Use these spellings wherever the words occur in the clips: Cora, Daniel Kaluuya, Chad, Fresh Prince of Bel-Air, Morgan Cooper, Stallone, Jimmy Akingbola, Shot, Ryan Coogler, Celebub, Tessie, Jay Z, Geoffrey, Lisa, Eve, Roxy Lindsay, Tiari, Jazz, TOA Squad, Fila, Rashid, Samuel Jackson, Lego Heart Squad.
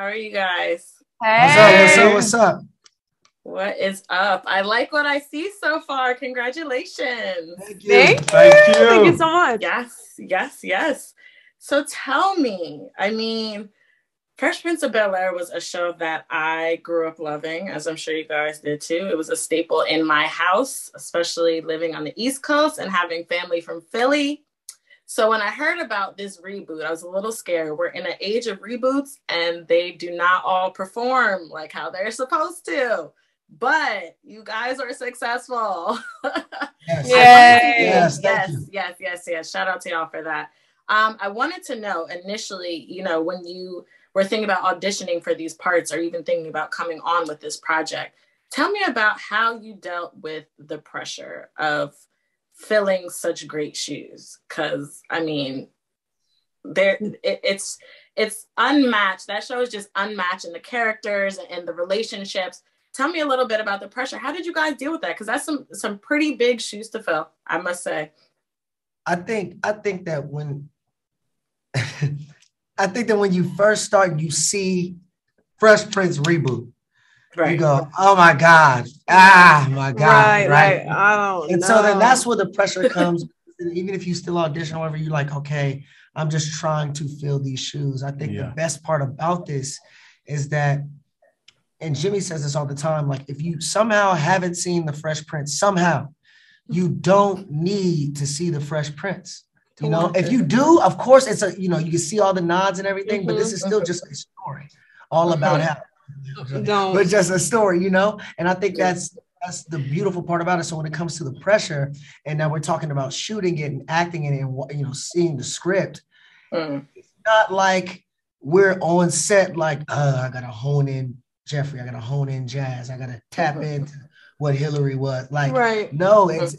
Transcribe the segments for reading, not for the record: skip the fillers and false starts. How are you guys? Hey. What's up? What is up? I like what I see so far. Congratulations. Thank you. Thank you so much. Yes. So tell me, I mean, Fresh Prince of Bel-Air was a show that I grew up loving, as I'm sure you guys did too. It was a staple in my house, especially living on the East Coast and having family from Philly. So when I heard about this reboot, I was a little scared. We're in an age of reboots and they do not all perform like how they're supposed to. But you guys are successful. Yes. Shout out to y'all for that. I wanted to know initially, you know, when you were thinking about auditioning for these parts or even thinking about coming on with this project, tell me about how you dealt with the pressure of filling such great shoes. Because, I mean, it's unmatched. That show is just unmatched in the characters and the relationships. Tell me a little bit about the pressure. How did you guys deal with that? Because that's some pretty big shoes to fill, I must say. I think that when you first start, you see Fresh Prince reboot. Right. You go, oh my God. Right. So then that's where the pressure comes. Even if you still audition or whatever, you're like, okay, I'm just trying to fill these shoes. I think the best part about this is that, and Jimmy says this all the time, like if you somehow haven't seen the Fresh Prince, somehow you don't need to see the Fresh Prince. You know, if you do, of course, it's a, you know, you can see all the nods and everything, but this is still just a story all about how, but just a story, you know? And I think that's the beautiful part about it. So when it comes to the pressure, and now we're talking about shooting it and acting it and, you know, seeing the script, it's not like we're on set like, I got to hone in Geoffrey, I got to hone in Jazz, I got to tap into what Hillary was. Like, no, it's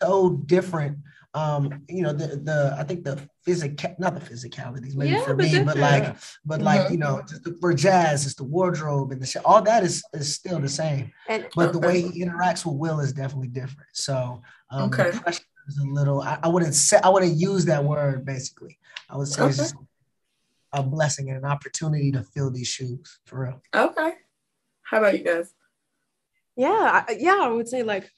so different. You know, I think the physicalities, maybe for me, but you know, just for Jazz, it's the wardrobe and the shit, all that is still the same, but the way he interacts with Will is definitely different. So, the pressure is a little, I wouldn't use that word basically. I would say it's just a blessing and an opportunity to fill these shoes for real. Okay. How about you guys? Yeah. I would say like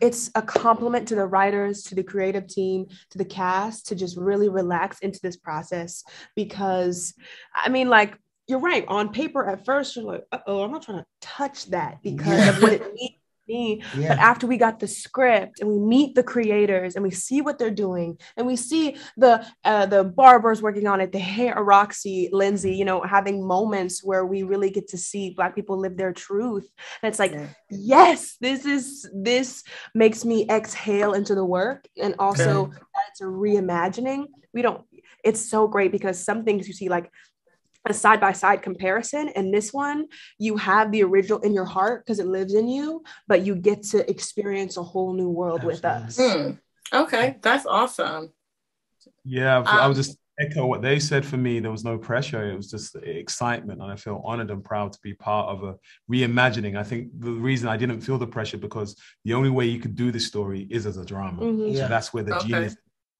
it's a compliment to the writers, to the creative team, to the cast, to just really relax into this process. Because, I mean, like, you're right. On paper, at first, you're like, uh-oh, I'm not trying to touch that because of what it means to me. Yeah. But after we got the script and we meet the creators and we see what they're doing and we see the barbers working on it, the hair, Roxy, Lindsay, you know, having moments where we really get to see Black people live their truth. And it's like, yes, this makes me exhale into the work. And also that it's a reimagining. It's so great because some things you see like a side-by-side comparison, and this one you have the original in your heart because it lives in you, but you get to experience a whole new world with us. Okay, that's awesome. Yeah, I would just echo what they said. For me, there was no pressure. It was just excitement, and I feel honored and proud to be part of a reimagining. I think the reason I didn't feel the pressure because the only way you could do this story is as a drama. So that's where the genius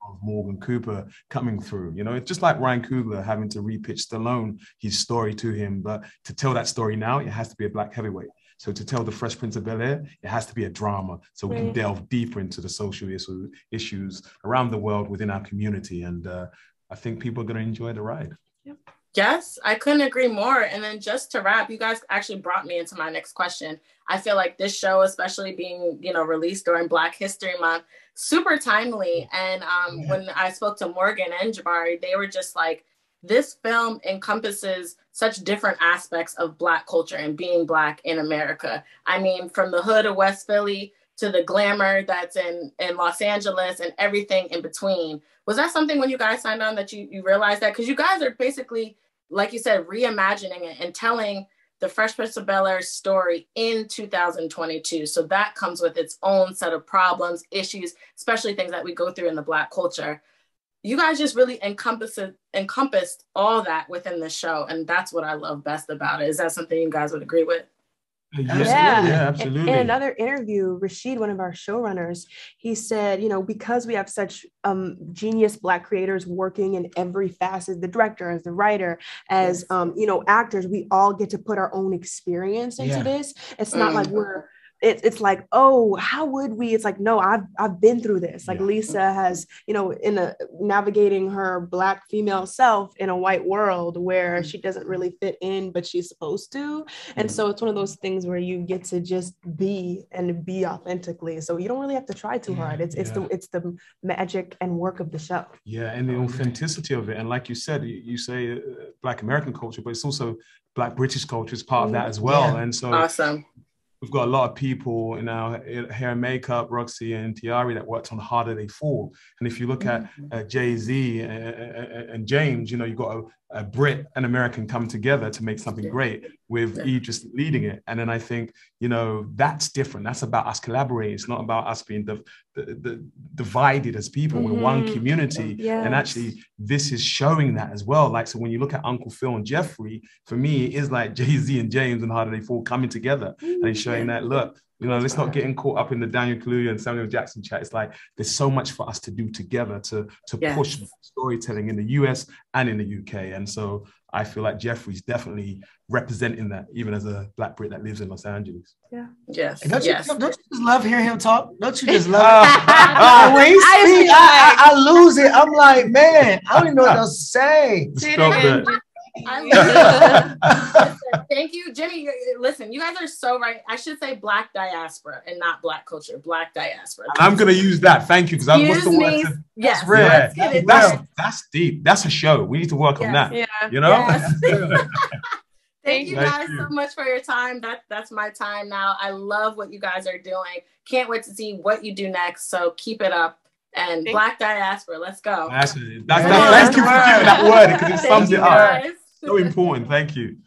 of Morgan Cooper coming through. You know, it's just like Ryan Coogler having to repitch Stallone, his story to him. But to tell that story now, it has to be a Black heavyweight. So to tell the Fresh Prince of Bel-Air, it has to be a drama. So we can delve deeper into the social issues around the world within our community. And I think people are going to enjoy the ride. Yes, I couldn't agree more. And then just to wrap, you guys actually brought me into my next question. I feel like this show, especially being, you know, released during Black History Month, super timely. And when I spoke to Morgan and Jabari, they were just like, this film encompasses such different aspects of Black culture and being Black in America. I mean, from the hood of West Philly to the glamour that's in Los Angeles and everything in between. Was that something when you guys signed on that you realized that? Because you guys are basically, like you said, reimagining it and telling the Fresh Prince of Bel-Air story in 2022. So that comes with its own set of problems, issues, especially things that we go through in the Black culture. You guys just really encompassed all that within the show. And that's what I love best about it. Is that something you guys would agree with? Yeah, absolutely. In another interview, Rashid, one of our showrunners, he said, you know, because we have such genius Black creators working in every facet, the director, as the writer, as, you know, actors, we all get to put our own experience into this. It's not like we're, it's like, oh, how would we? It's like, no, I've been through this. Like Lisa has, you know, in a navigating her Black female self in a white world where she doesn't really fit in, but she's supposed to. And so it's one of those things where you get to just be and be authentically. So you don't really have to try too hard. It's the magic and work of the show. Yeah, and the authenticity of it. And like you said, you say Black American culture, but it's also Black British culture is part of that as well. Yeah. And so awesome. We've got a lot of people in our hair and makeup, Roxy and Tiari, that worked on Harder They Fall. And if you look at Jay Z and James, you know, you've got a Brit and American come together to make something great with Eve just leading it. And then I think, you know, that's different. That's about us collaborating. It's not about us being the divided as people. We're one community. Yes. And actually, this is showing that as well. Like, so when you look at Uncle Phil and Geoffrey, for me, it is like Jay Z and James and How Do They Fall coming together and showing that, look, you know, let's not getting caught up in the Daniel Kaluuya and Samuel Jackson chat. It's like there's so much for us to do together to push storytelling in the US and in the UK. And so I feel like Geoffrey's definitely representing that, even as a Black Brit that lives in Los Angeles. Yeah. Yes. And don't you just love hearing him talk? Don't you just love when he speaks, I lose it. I'm like, man, I don't even know what to say. Listen, thank you, Jimmy. Listen, you guys are so right. I should say Black diaspora and not Black culture. Black diaspora. I'm gonna use that. Thank you, because I was the one. Yes, that's rare. That's deep. That's a show. We need to work on that. Yeah, you know. Yes. Thank you guys so much for your time. That's my time now. I love what you guys are doing. Can't wait to see what you do next. So keep it up. And thank Black diaspora, let's go. Thank you for giving that word because it sums it up. So important. Thank you.